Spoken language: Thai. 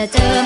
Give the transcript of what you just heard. จะเจอ